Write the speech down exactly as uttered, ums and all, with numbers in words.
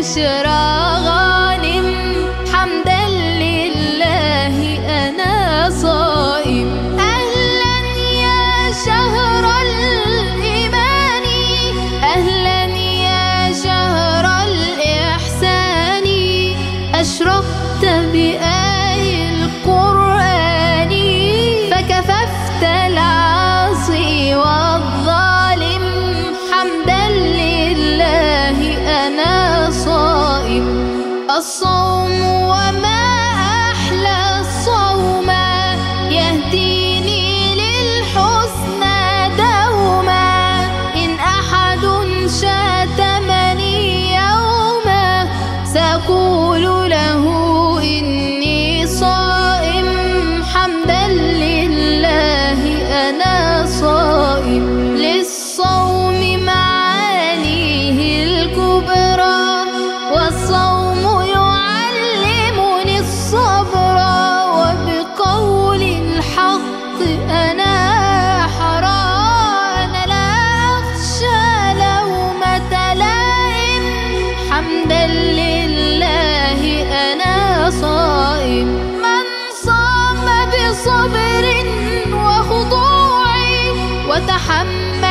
بشرى غانم. حمدا لله أنا صائم. أهلا يا شهر الإيمان، أهلا يا شهر الإحسان. أشرقت بآي القرآن، فكففت العاصي والظالم. حمدا لله أنا صائم. الصوم وما أحلى الصوم، يهديني للحسنى دوما. إن أحد شاتمني يوما، سأقول له إني صائم. حمدا لله أنا صائم. للصوم معانيه الكبرى، والصوم يعلمني الصبر. وبقول الحق أنا أحرى، أنا لا أخشى لومة لائم. حمدا لله أنا صائم. من صام بصبر وخضوع وتحمل